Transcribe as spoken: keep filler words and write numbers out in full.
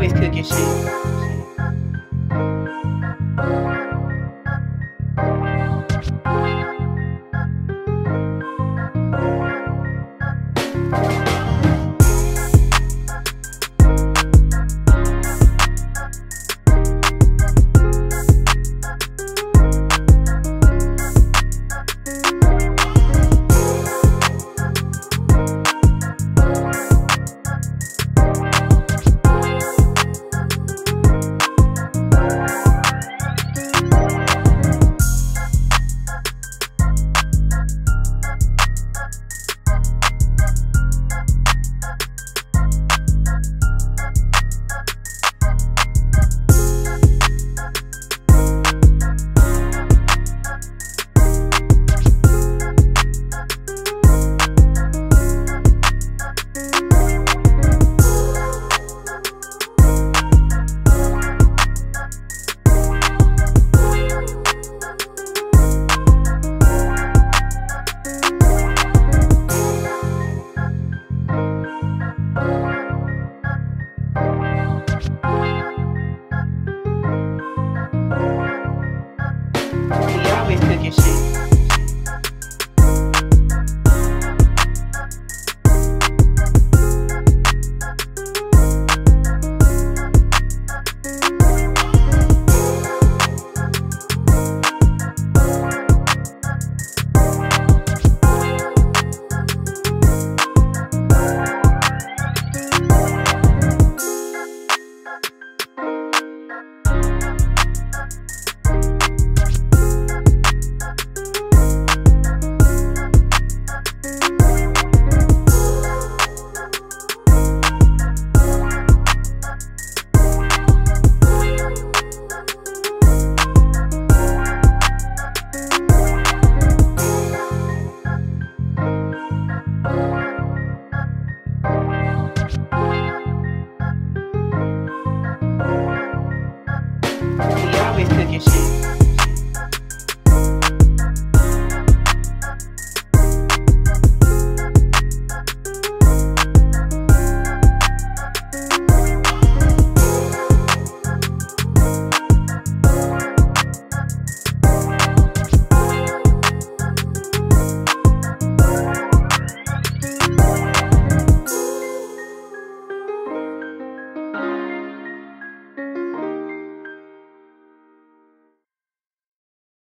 always cooking shit. Shit.